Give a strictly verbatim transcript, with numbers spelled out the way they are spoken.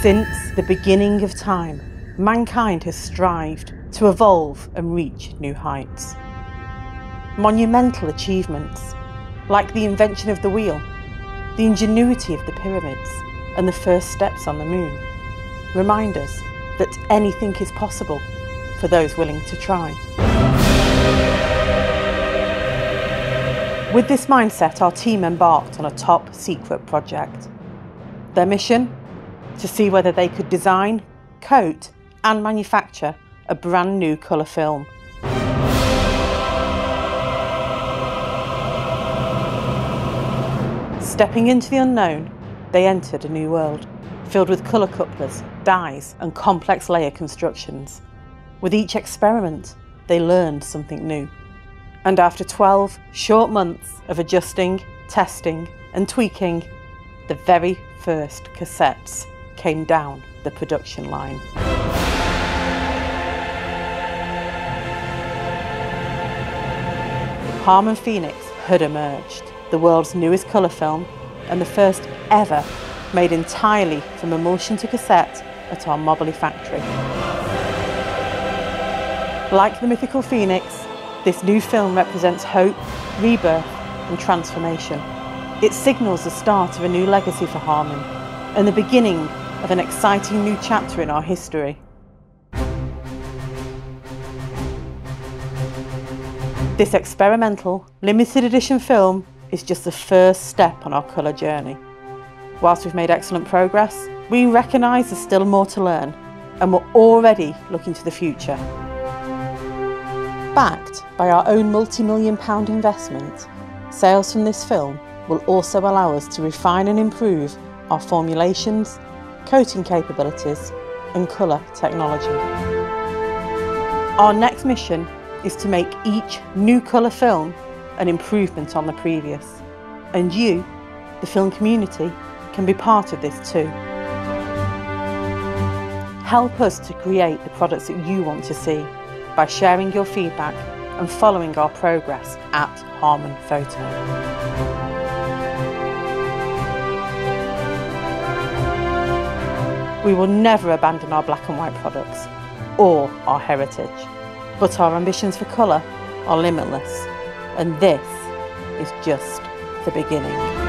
Since the beginning of time, mankind has strived to evolve and reach new heights. Monumental achievements, like the invention of the wheel, the ingenuity of the pyramids, and the first steps on the moon, remind us that anything is possible for those willing to try. With this mindset, our team embarked on a top secret project. Their mission? To see whether they could design, coat, and manufacture a brand new colour film. Stepping into the unknown, they entered a new world, filled with colour couplers, dyes, and complex layer constructions. With each experiment, they learned something new. And after twelve short months of adjusting, testing, and tweaking, the very first cassettes came down the production line. Harman Phoenix had emerged, the world's newest colour film, and the first ever made entirely from emulsion to cassette at our Mobberley factory. Like the mythical Phoenix, this new film represents hope, rebirth and transformation. It signals the start of a new legacy for Harman and the beginning of an exciting new chapter in our history. This experimental, limited edition film is just the first step on our colour journey. Whilst we've made excellent progress, we recognise there's still more to learn and we're already looking to the future. Backed by our own multi-million pound investment, sales from this film will also allow us to refine and improve our formulations, coating capabilities and colour technology. Our next mission is to make each new colour film an improvement on the previous, and you, the film community, can be part of this too. Help us to create the products that you want to see by sharing your feedback and following our progress at Harman Photo. We will never abandon our black and white products or our heritage, but our ambitions for colour are limitless, and this is just the beginning.